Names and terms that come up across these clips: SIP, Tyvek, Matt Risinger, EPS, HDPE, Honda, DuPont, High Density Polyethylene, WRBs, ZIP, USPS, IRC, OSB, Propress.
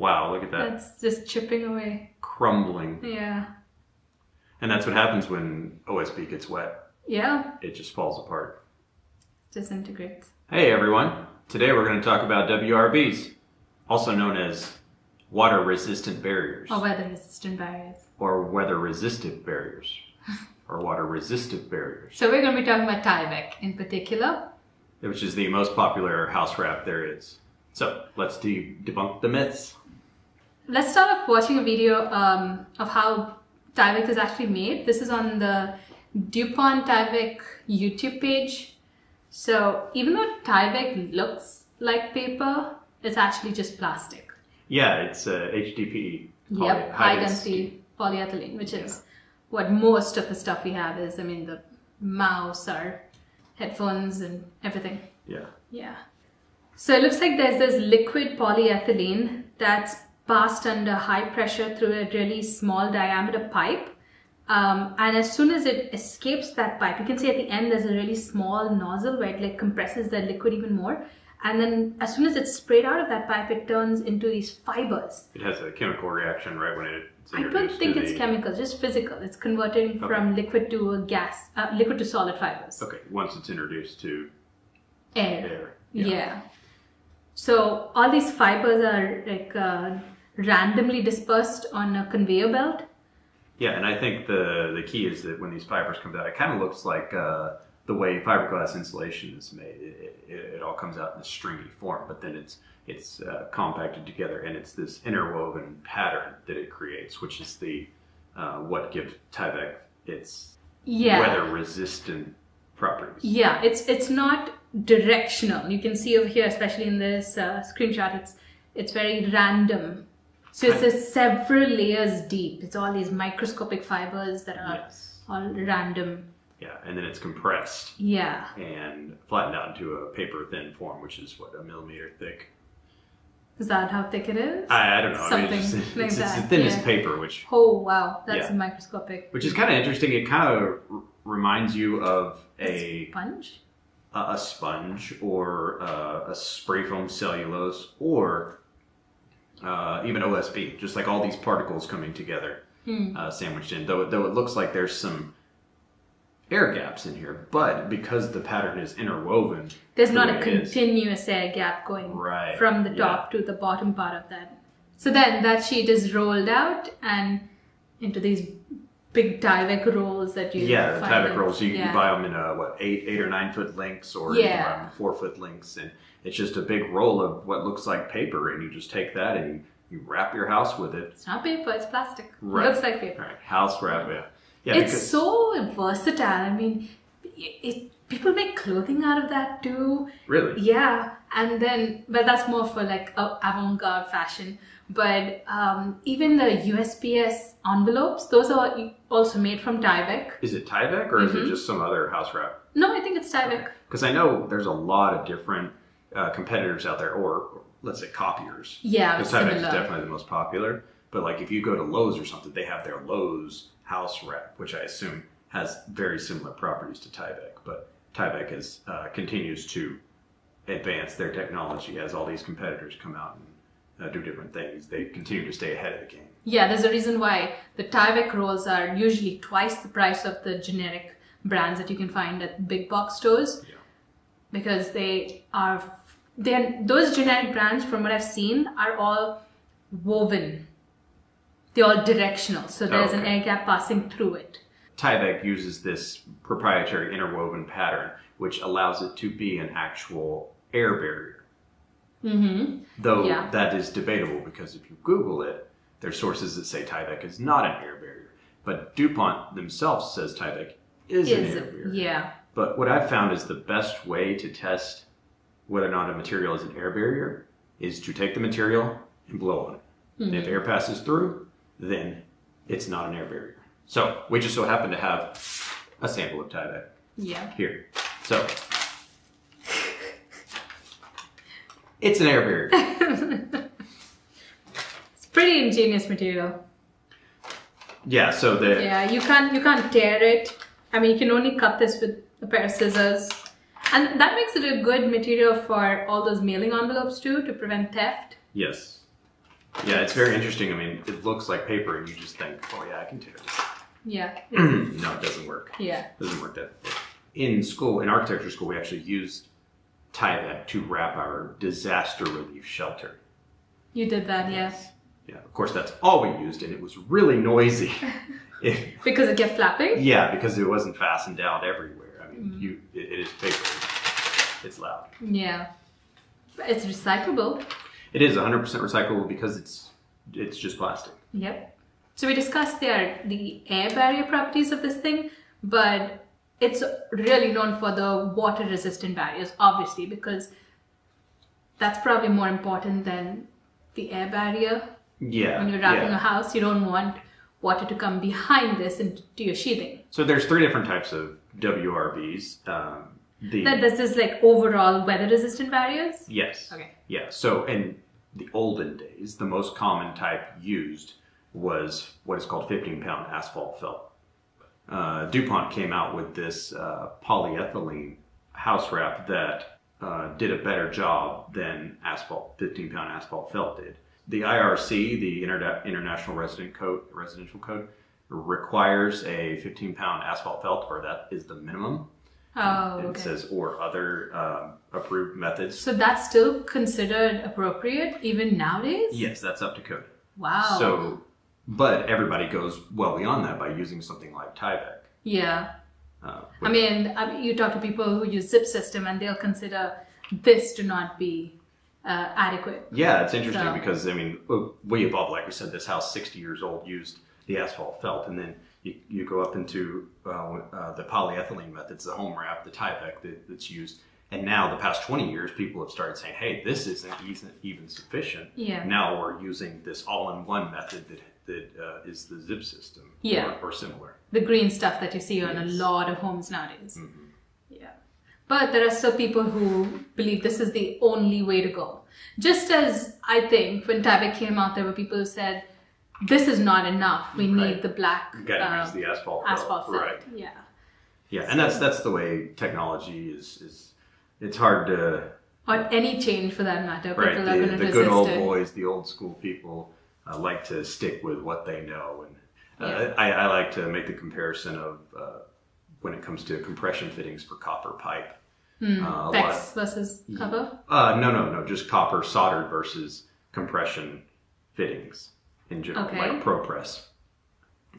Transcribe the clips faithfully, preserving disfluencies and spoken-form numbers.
Wow, look at that. That's just chipping away. Crumbling. Yeah. And that's what happens when O S B gets wet. Yeah. It just falls apart. Disintegrates. Hey everyone. Today we're going to talk about W R Bs, also known as water resistant barriers. Or weather resistant barriers. Or weather resistant barriers. Or water resistant barriers. So we're going to be talking about Tyvek in particular. Which is the most popular house wrap there is. So let's de debunk the myths. Let's start off watching a video um, of how Tyvek is actually made. This is on the DuPont Tyvek YouTube page. So even though Tyvek looks like paper, it's actually just plastic. Yeah, it's uh, H D P E. Yep, high density polyethylene, which yeah. is what most of the stuff we have is. I mean, the mouse, our headphones, and everything. Yeah. Yeah. So it looks like there's this liquid polyethylene that's passed under high pressure through a really small diameter pipe. Um, and as soon as it escapes that pipe, you can see at the end there's a really small nozzle where it like compresses the liquid even more. And then as soon as it's sprayed out of that pipe, it turns into these fibers. It has a chemical reaction right when it's introduced. I don't think it's the... chemical, just physical. It's converting okay. from liquid to a gas, uh, liquid to solid fibers. Okay, once it's introduced to air. air. Yeah. yeah. So all these fibers are like uh, randomly dispersed on a conveyor belt. Yeah, and I think the, the key is that when these fibers come out, it kind of looks like uh, the way fiberglass insulation is made. It, it, it all comes out in a stringy form, but then it's, it's uh, compacted together, and it's this interwoven pattern that it creates, which is the uh, what gives Tyvek its yeah. weather-resistant properties. Yeah, it's, it's not directional. You can see over here, especially in this uh, screenshot, it's, it's very random. So it's a several layers deep. It's all these microscopic fibers that are yes. all random. Yeah, and then it's compressed. Yeah. And flattened out into a paper thin form, which is what, a millimeter thick. Is that how thick it is? I, I don't know. Something I mean, it's, it's, like it's, that. It's the thinnest yeah. paper, which. Oh wow, that's yeah. microscopic. Which is kind of interesting. It kind of r reminds you of a, a sponge. A, a sponge, or uh, a spray foam cellulose, or. Uh, even O S B, just like all these particles coming together, mm. uh, sandwiched in. Though, though it looks like there's some air gaps in here, but because the pattern is interwoven, there's not a continuous air gap going right. from the top yeah. to the bottom part of that. So then that sheet is rolled out and into these big Tyvek rolls that you yeah the Tyvek rolls. You, yeah. you buy them in a, what eight eight or nine foot lengths, or yeah. you can buy them in four foot lengths, and it's just a big roll of what looks like paper, and you just take that and you, you wrap your house with it. It's not paper; it's plastic. Right. It looks like paper. Right. House wrap, yeah. yeah it's because... so versatile. I mean, it, people make clothing out of that too. Really? Yeah, and then but that's more for like avant-garde fashion. But um, even the U S P S envelopes, those are also made from Tyvek. Is it Tyvek, or mm-hmm. is it just some other house wrap? No, I think it's Tyvek. Because okay. I know there's a lot of different uh, competitors out there, or let's say copiers. Yeah, because Tyvek is definitely the most popular. But like if you go to Lowe's or something, they have their Lowe's house wrap, which I assume has very similar properties to Tyvek. But Tyvek is uh, continues to advance their technology as all these competitors come out and Uh, do different things. They continue to stay ahead of the game. Yeah, there's a reason why the Tyvek rolls are usually twice the price of the generic brands that you can find at big box stores. Yeah. Because they are, they're, those generic brands, from what I've seen, are all woven. They're all directional, so there's oh, okay. an air gap passing through it. Tyvek uses this proprietary interwoven pattern, which allows it to be an actual air barrier. Mm-hmm. Though yeah. that is debatable, because if you Google it, there's sources that say Tyvek is not an air barrier, but DuPont themselves says Tyvek is, is an air barrier. Yeah. But what I've found is the best way to test whether or not a material is an air barrier is to take the material and blow on it. Mm-hmm. And if air passes through, then it's not an air barrier. So we just so happen to have a sample of Tyvek yeah. here. So. It's an air barrier. It's pretty ingenious material. Yeah, so the yeah you can't you can't tear it. I mean, you can only cut this with a pair of scissors, and that makes it a good material for all those mailing envelopes too, to prevent theft. Yes. Yeah, it's very interesting. I mean, it looks like paper, and you just think, oh yeah, I can tear this. Yeah. No, it doesn't work. Yeah. It doesn't work that way. In school, in architecture school, we actually used Tyvek to wrap our disaster relief shelter. You did that, yes. Yeah. Yeah, of course, that's all we used, and it was really noisy. If, because it kept flapping? Yeah, because it wasn't fastened down everywhere. I mean, mm-hmm. you it, it is paper. It's loud. Yeah. It's recyclable. It is one hundred percent recyclable because it's it's just plastic. Yep. So we discussed there the air barrier properties of this thing, but it's really known for the water resistant barriers, obviously, because that's probably more important than the air barrier. Yeah. When you're wrapping yeah. a house, you don't want water to come behind this into your sheathing. So there's three different types of W R Bs. Um, The, that this is like overall weather-resistant barriers? Yes. Okay. Yeah. So in the olden days, the most common type used was what is called fifteen pound asphalt felt. Uh, DuPont came out with this uh, polyethylene house wrap that uh, did a better job than asphalt, fifteen pound asphalt felt did. The I R C, the Inter International Resident Code, Residential Code, requires a fifteen pound asphalt felt, or that is the minimum. Oh, it okay. says or other um, approved methods. So that's still considered appropriate even nowadays? Yes, that's up to code. Wow. So, but everybody goes well beyond that by using something like Tyvek. Yeah. Uh, I mean, you talk to people who use ZIP system and they'll consider this to not be uh, adequate. Yeah, it's interesting so. because, I mean, way above, like we said, this house sixty years old used the asphalt felt, and then You, you go up into uh, uh, the polyethylene methods, the home wrap, the Tyvek that, that's used. And now the past twenty years, people have started saying, hey, this isn't even sufficient. Yeah. Now we're using this all-in-one method that, that uh, is the ZIP system yeah. or, or similar. The green stuff that you see on yes. a lot of homes nowadays. Mm-hmm. Yeah. But there are still people who believe this is the only way to go. Just as I think when Tyvek came out, there were people who said, this is not enough. We right. need the black. You gotta um, use the asphalt. Asphalt felt. Right. Yeah. Yeah, so. and that's that's the way technology is. Is it's hard to. Or any change for that matter. Right. People the, are the good old it. boys, the old school people, uh, like to stick with what they know, and uh, yeah. I, I like to make the comparison of uh, when it comes to compression fittings for copper pipe. Mm. Uh, Bex versus yeah. copper. Uh, no, no, no. Just copper soldered versus compression fittings. In general, okay. like Propress.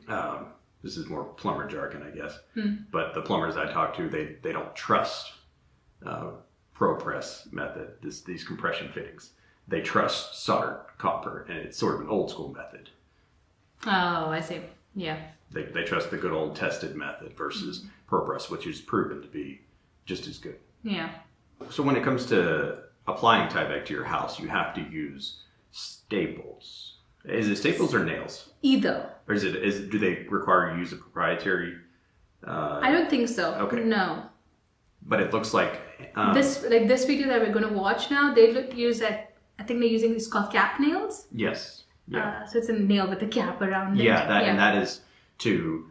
Um, this is more plumber jargon, I guess. Hmm. But the plumbers I talk to, they, they don't trust uh, Propress method, this, these compression fittings. They trust soldered copper, and it's sort of an old school method. Oh, I see. Yeah. They, they trust the good old tested method versus mm-hmm. Propress, which is proven to be just as good. Yeah. So when it comes to applying Tyvek to your house, you have to use staples. Is it staples or nails? Either. Or is it? Is do they require you use a proprietary? Uh, I don't think so. Okay. No. But it looks like um, this, like this video that we're going to watch now. They look, use that. I think they're using these called cap nails. Yes. Yeah. Uh, so it's a nail with a cap around it. Yeah, that, yeah. and that is to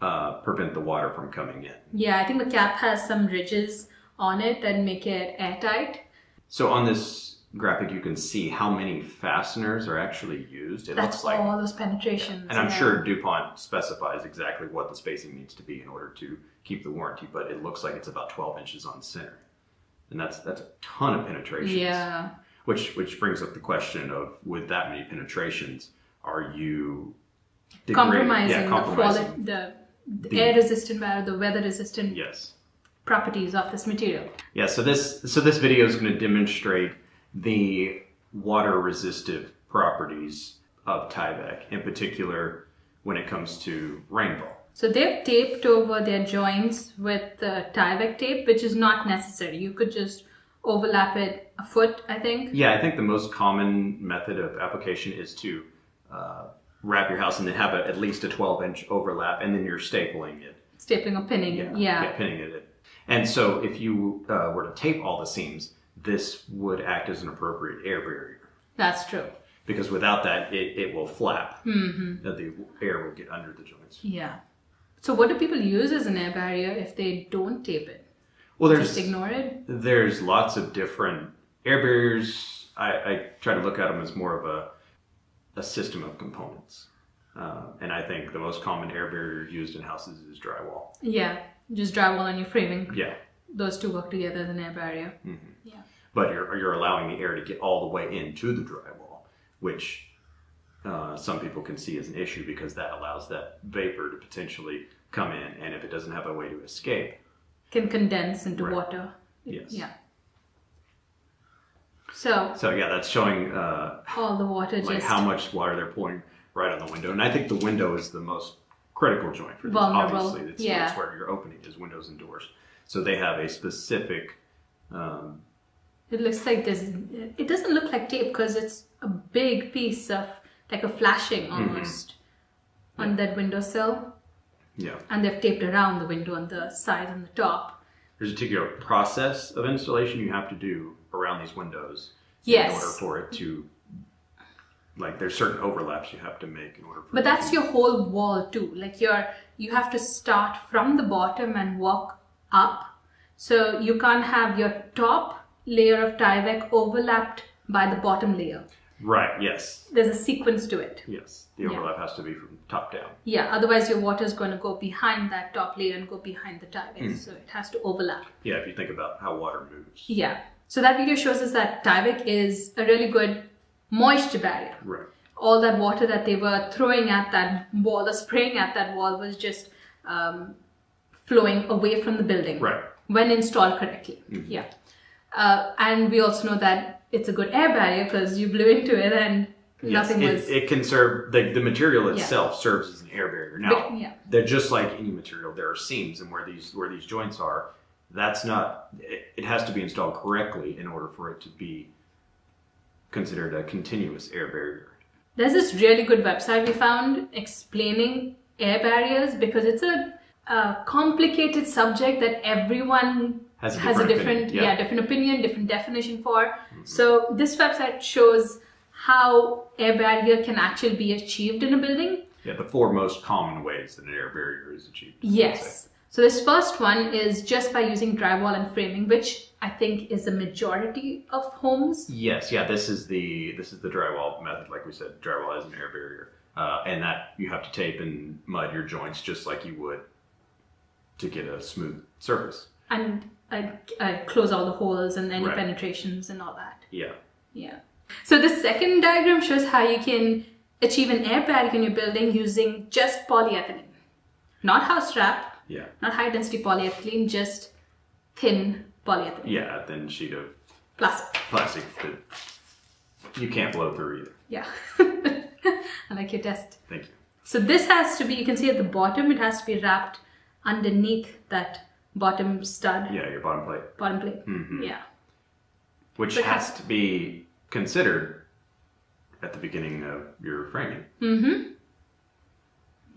uh, prevent the water from coming in. Yeah, I think the cap has some ridges on it that make it airtight. So on this graphic, you can see how many fasteners are actually used. It That's looks like all those penetrations. Yeah. And I'm yeah. sure DuPont specifies exactly what the spacing needs to be in order to keep the warranty, but it looks like it's about twelve inches on center, and that's that's a ton of penetrations. Yeah. Which which brings up the question of, with that many penetrations, are you compromising, yeah, compromising the, the, the air-resistant barrier, the weather-resistant yes. properties of this material? Yeah. So this so this video is going to demonstrate the water-resistive properties of Tyvek, in particular when it comes to rainfall. So they've taped over their joints with uh, Tyvek tape, which is not necessary. You could just overlap it a foot, I think. Yeah, I think the most common method of application is to uh, wrap your house and then have a, at least a twelve inch overlap, and then you're stapling it. Stapling or pinning it, yeah. yeah. yeah pinning it. And so if you uh, were to tape all the seams, this would act as an appropriate air barrier. That's true. Because without that, it, it will flap. Mm-hmm. The air will get under the joints. Yeah. So what do people use as an air barrier if they don't tape it? Well, there's, Just ignore it? There's lots of different air barriers. I, I try to look at them as more of a a system of components. Uh, and I think the most common air barrier used in houses is drywall. Yeah, just drywall and your framing. Yeah. Those two work together as an air barrier. Mm-hmm. Yeah. But you're, you're allowing the air to get all the way into the drywall, which uh, some people can see as an issue because that allows that vapor to potentially come in, and if it doesn't have a way to escape, can condense into right. water. Yes. Yeah. So. So yeah, that's showing uh, all the water, like just how much water they're pouring right on the window, and I think the window is the most critical joint for this. Vulnerable. Obviously, that's, yeah. that's where you're opening is windows and doors. So they have a specific. Um, it looks like this. It doesn't look like tape because it's a big piece of like a flashing almost mm-hmm. on yeah. that windowsill. Yeah. And they've taped around the window on the side and the top. There's a particular process of installation you have to do around these windows yes. in order for it to, like, there's certain overlaps you have to make in order for. But that's your whole wall too. Like you're, you have to start from the bottom and walk up. So you can't have your top layer of Tyvek overlapped by the bottom layer. Right, yes. There's a sequence to it. Yes, the overlap yeah. has to be from top down. Yeah, otherwise your water is going to go behind that top layer and go behind the Tyvek, mm. so it has to overlap. Yeah, if you think about how water moves. Yeah, so that video shows us that Tyvek is a really good moisture barrier. Right. All that water that they were throwing at that wall or spraying at that wall was just um, flowing away from the building. Right. When installed correctly, mm-hmm. yeah. Uh, and we also know that it's a good air barrier because you blew into it and yes, nothing it, was... It can serve, the, the material itself yeah. serves as an air barrier. Now, but, yeah. they're just like any material, there are seams, and where these where these joints are, that's not, it, it has to be installed correctly in order for it to be considered a continuous air barrier. There's this really good website we found explaining air barriers because it's a, a complicated subject that everyone... has a different, has a different yeah. yeah, different opinion, different definition for. Mm-hmm. So this website shows how air barrier can actually be achieved in a building. Yeah, the four most common ways that an air barrier is achieved. Yes. So this first one is just by using drywall and framing, which I think is the majority of homes. Yes, yeah, this is the this is the drywall method. Like we said, drywall is an air barrier. Uh, and that you have to tape and mud your joints just like you would to get a smooth surface. And I'd, I'd close all the holes and any right. penetrations and all that. Yeah. Yeah. So the second diagram shows how you can achieve an air barrier in your building using just polyethylene. Not house wrap. Yeah. Not high density polyethylene, just thin polyethylene. Yeah, a thin sheet of plastic. Plastic that you can't blow through either. Yeah. I like your test. Thank you. So this has to be, you can see at the bottom, it has to be wrapped underneath that bottom stud. Yeah, your bottom plate. Bottom plate. Mm-hmm. Yeah. Which has, has to be considered at the beginning of your framing. Mm-hmm.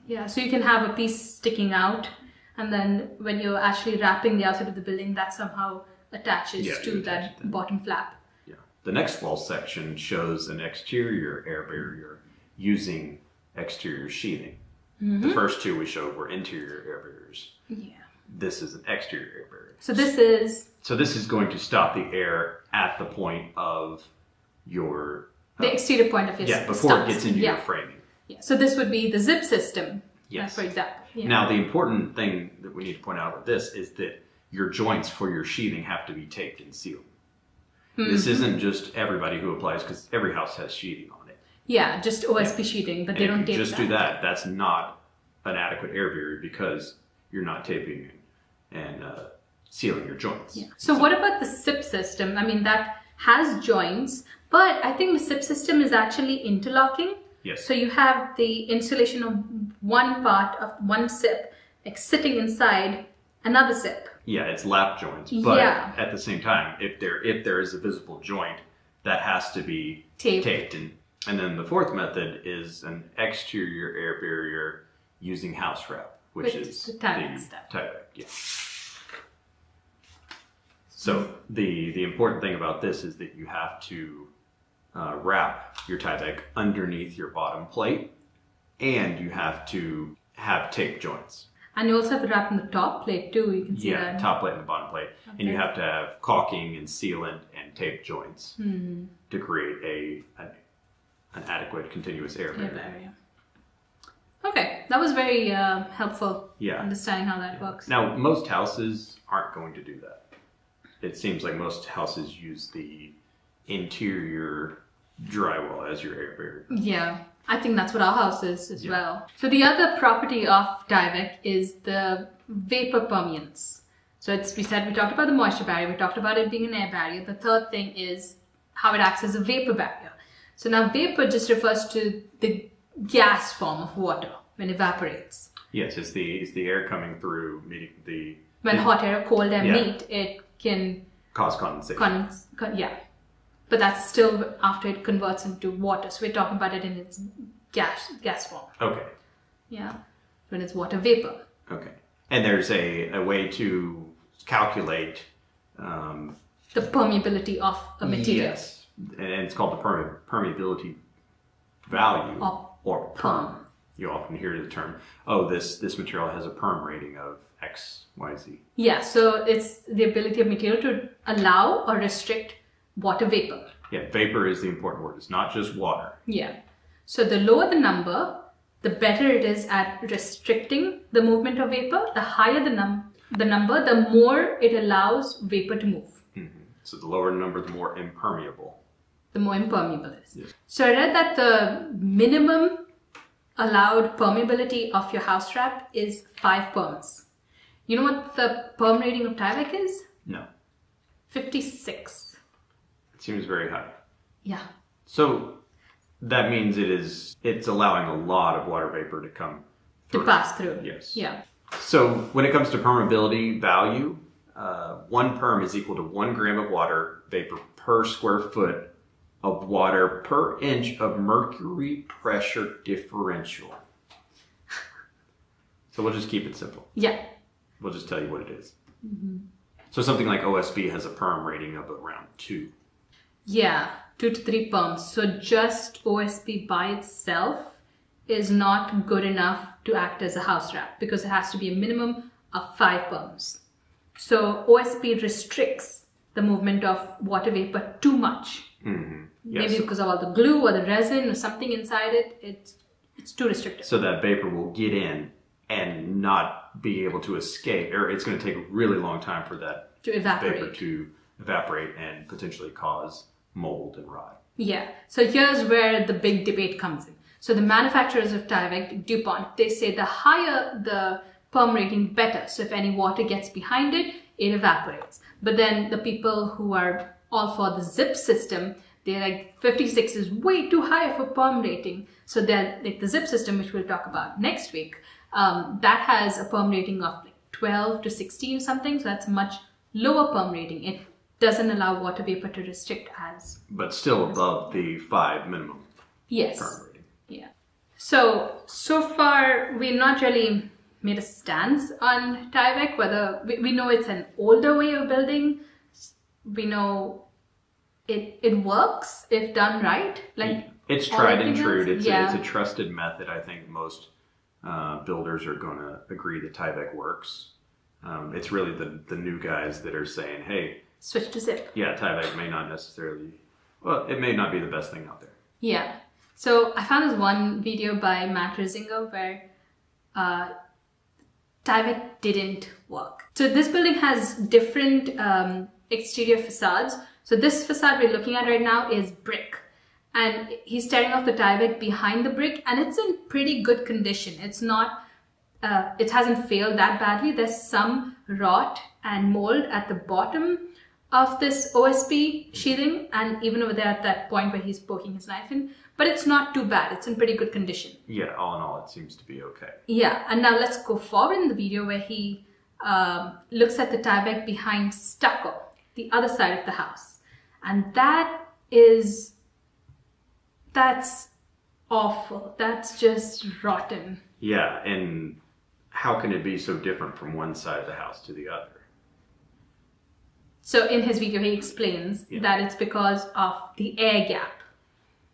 Yeah, so you can have a piece sticking out, and then when you're actually wrapping the outside of the building, that somehow attaches yeah, to that, that bottom flap. Yeah. The next wall section shows an exterior air barrier using exterior sheathing. Mm-hmm. The first two we showed were interior air barriers. Yeah. This is an exterior air barrier. So this is... So this is going to stop the air at the point of your... Uh, the exterior point of your... Yeah, before stops. It gets into yeah. your framing. Yeah. So this would be the zip system, yes. uh, for example. Yeah. Now, the important thing that we need to point out with this is that your joints for your sheathing have to be taped and sealed. Mm-hmm. This isn't just everybody who applies, because every house has sheathing on it. Yeah, just O S B yeah. sheathing, but and they don't tape just that. Just do that. That's not an adequate air barrier because you're not taping it and uh, sealing your joints. Yeah. So, so what about the S I P system? I mean, that has joints, but I think the S I P system is actually interlocking. Yes. So you have the insulation of one part of one S I P like sitting inside another S I P. Yeah, it's lap joints, but yeah. at the same time, if there if there is a visible joint, that has to be taped. taped. And, and then the fourth method is an exterior air barrier using house wrap, which With is the Tyvek stuff. Tyvek, yeah. So the the important thing about this is that you have to uh, wrap your Tyvek underneath your bottom plate, and you have to have tape joints. And you also have to wrap in the top plate too. You can see yeah, that. Top plate and the bottom plate, okay. and you have to have caulking and sealant and tape joints mm-hmm. to create a an an adequate continuous air barrier. Air barrier. Okay, that was very uh, helpful. Yeah, understanding how that yeah. works. Now, most houses aren't going to do that. It seems like most houses use the interior drywall as your air barrier. Yeah, I think that's what our house is as yeah. well. So the other property of Tyvek is the vapor permeance. So it's, we said we talked about the moisture barrier, we talked about it being an air barrier. The third thing is how it acts as a vapor barrier. So now vapor just refers to the gas form of water when it evaporates. Yes, it's the it's the air coming through meeting the when it, hot air or cold air yeah. meet, it can cause condensation. Condens, con, yeah, but that's still after it converts into water. So we're talking about it in its gas gas form. Okay. Yeah, when it's water vapor. Okay, and there's a a way to calculate um, the permeability of a material. Yes, and it's called the perme permeability value. Of Or perm. You often hear the term, oh, this this material has a perm rating of X, Y, Z. Yeah, so it's the ability of material to allow or restrict water vapor. Yeah, vapor is the important word. It's not just water. Yeah. So the lower the number, the better it is at restricting the movement of vapor. The higher the num the number, the more it allows vapor to move. Mm-hmm. So the lower the number, the more impermeable. The more impermeable it is. Yes. So I read that the minimum allowed permeability of your house wrap is five perms. You know what the perm rating of Tyvek is? No. fifty-six. It seems very high. Yeah. So that means it is, it's allowing a lot of water vapor to come through. To pass through. Yes. Yeah. So when it comes to permeability value, uh, one perm is equal to one gram of water vapor per square foot of water per inch of mercury pressure differential. So we'll just keep it simple. Yeah. We'll just tell you what it is. Mm-hmm. So something like O S B has a perm rating of around two. Yeah, two to three perms. So just O S B by itself is not good enough to act as a house wrap because it has to be a minimum of five perms. So O S B restricts the movement of water vapor too much. Mm-hmm. Yes. Maybe because of all the glue or the resin or something inside it, it's, it's too restrictive. So that vapor will get in and not be able to escape, or it's going to take a really long time for that to evaporate. vapor to evaporate and potentially cause mold and rot. Yeah. So here's where the big debate comes in. So the manufacturers of Tyvek, DuPont, they say the higher the perm rating, better. So if any water gets behind it, it evaporates. But then the people who are all for the ZIP system, they're like fifty-six is way too high for perm rating. So they're like the ZIP system, which we'll talk about next week, um, that has a perm rating of like twelve to sixteen something. So that's much lower perm rating. It doesn't allow water vapor to restrict as. But still above the five minimum. Yes. Perm rating. Yeah. So, so far we're not really made a stance on Tyvek, whether we, we know it's an older way of building. We know it it works if done right. Like it's tried and true. It's, yeah. it's a trusted method. I think most uh, builders are going to agree that Tyvek works. Um, it's really the the new guys that are saying, "Hey, switch to ZIP." Yeah, Tyvek may not necessarily. Well, it may not be the best thing out there. Yeah. So I found this one video by Matt Risinger where uh, Tyvek didn't work. So this building has different. Um, exterior facades. So this facade we're looking at right now is brick, and he's tearing off the Tyvek behind the brick, and it's in pretty good condition. It's not, uh, it hasn't failed that badly. There's some rot and mold at the bottom of this O S B sheathing, and even over there at that point where he's poking his knife in, but it's not too bad. It's in pretty good condition. Yeah, all in all, it seems to be okay. Yeah, and now let's go forward in the video where he um, looks at the Tyvek behind stucco. The other side of the house, and that is that's awful. That's just rotten. Yeah, and how can it be so different from one side of the house to the other? So in his video he explains yeah. that it's because of the air gap.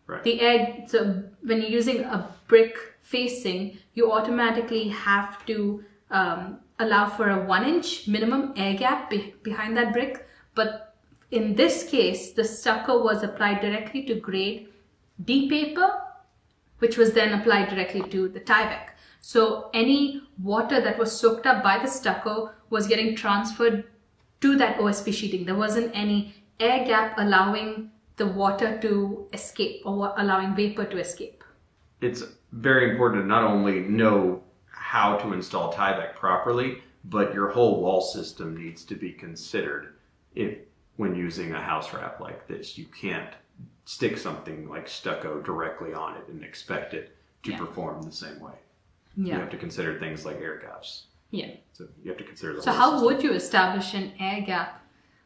Right. The air, so when you're using a brick facing, you automatically have to um, allow for a one inch minimum air gap be behind that brick. But in this case, the stucco was applied directly to grade D paper, which was then applied directly to the Tyvek. So any water that was soaked up by the stucco was getting transferred to that O S B sheeting. There wasn't any air gap allowing the water to escape or allowing vapor to escape. It's very important to not only know how to install Tyvek properly, but your whole wall system needs to be considered if when using a house wrap like this. You can't stick something like stucco directly on it and expect it to yeah. perform the same way. Yeah. You have to consider things like air gaps. Yeah. So you have to consider the So whole how system. Would you establish an air gap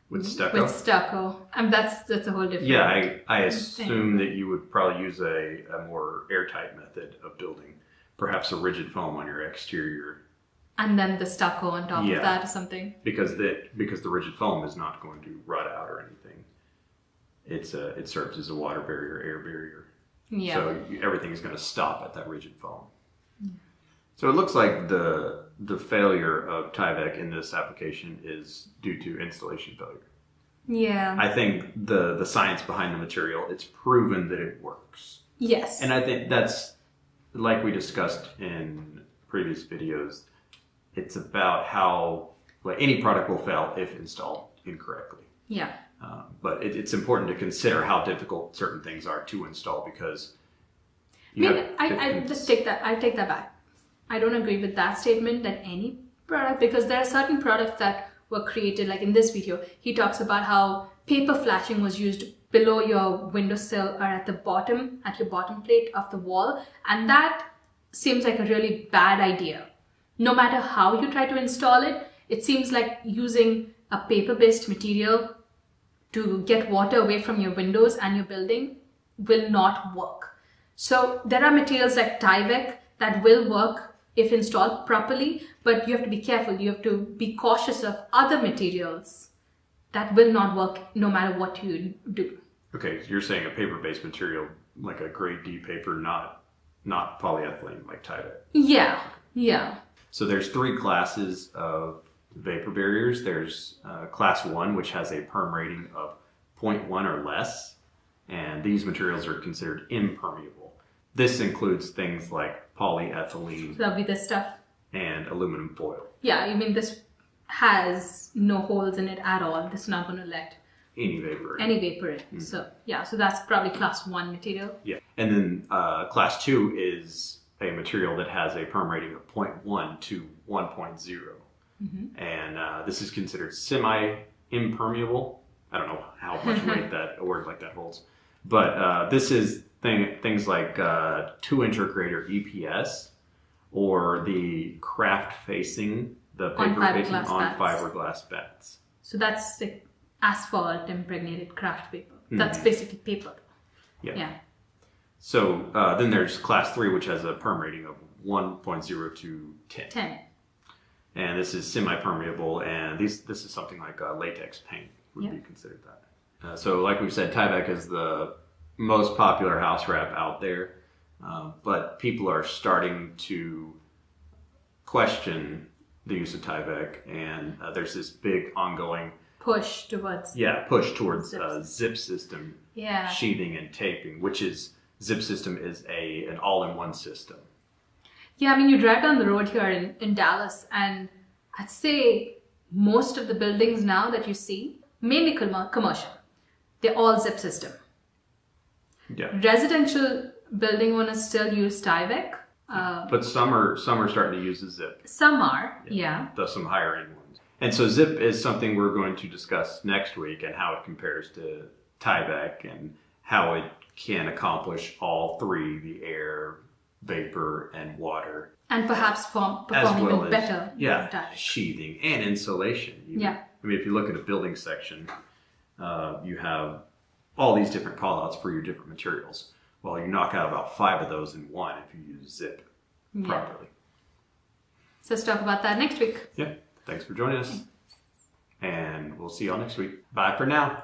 with stucco? With stucco. And that's that's a whole different Yeah, I, I assume thing. That you would probably use a, a more airtight method of building, perhaps a rigid foam on your exterior. And then the stucco on top yeah, of that or something. Because the because the rigid foam is not going to rot out or anything. It's a, it serves as a water barrier, air barrier. Yeah. So you, everything is going to stop at that rigid foam. Yeah. So it looks like the the failure of Tyvek in this application is due to installation failure. Yeah. I think the the science behind the material, it's proven that it works. Yes. And I think that's, like we discussed in previous videos, it's about how like, any product will fail if installed incorrectly. Yeah. Uh, but it, it's important to consider how difficult certain things are to install because. I mean, have, I, I just take that. I take that back. I don't agree with that statement that any product, because there are certain products that were created, like in this video, he talks about how paper flashing was used below your windowsill or at the bottom, at your bottom plate of the wall. And that seems like a really bad idea. No matter how you try to install it, it seems like using a paper-based material to get water away from your windows and your building will not work. So there are materials like Tyvek that will work if installed properly, but you have to be careful. You have to be cautious of other materials that will not work no matter what you do. Okay, so you're saying a paper-based material, like a grade D paper, not, not polyethylene like Tyvek. Yeah, yeah. So there's three classes of vapor barriers. There's uh, class one, which has a perm rating of zero point one or less, and these materials are considered impermeable. This includes things like polyethylene. That'll be this stuff. And aluminum foil. Yeah, I mean this has no holes in it at all. It's not going to let any vapor in. Any vapor in. Mm-hmm. So yeah, so that's probably class one material. Yeah, and then uh, class two is a material that has a perm rating of zero point one to one point zero. Mm-hmm. And uh, this is considered semi-impermeable. I don't know how much weight that a word like that holds. But uh, this is thing, things like uh, two inch or greater E P S or the craft facing, the paper facing on fiberglass bats. So that's like asphalt impregnated craft paper. Mm-hmm. That's basically paper. Yeah. Yeah. So uh, then there's class three, which has a perm rating of one point zero to ten. ten. And this is semi-permeable, and these, this is something like uh, latex paint would yeah. be considered that. Uh, so like we've said, Tyvek is the most popular house wrap out there, uh, but people are starting to question the use of Tyvek, and uh, there's this big ongoing push towards yeah push towards uh, zip system yeah. sheathing and taping, which is ZIP system is a an all-in-one system. Yeah, I mean, you drive down the road here in, in Dallas, and I'd say most of the buildings now that you see, mainly com commercial, they're all ZIP system. Yeah. Residential building owners still use Tyvek. Uh, but some are, some are starting to use the ZIP. Some are, yeah. yeah. There's some higher-end ones. And so ZIP is something we're going to discuss next week and how it compares to Tyvek and how it can accomplish all three, the air, vapor, and water. And perhaps form, perform as well even as, better. Yeah, sheathing and insulation. You, yeah. I mean, if you look at a building section, uh, you have all these different callouts for your different materials. Well, you knock out about five of those in one if you use ZIP yeah. properly. So let's talk about that next week. Yeah, thanks for joining us. Okay. And we'll see you all next week. Bye for now.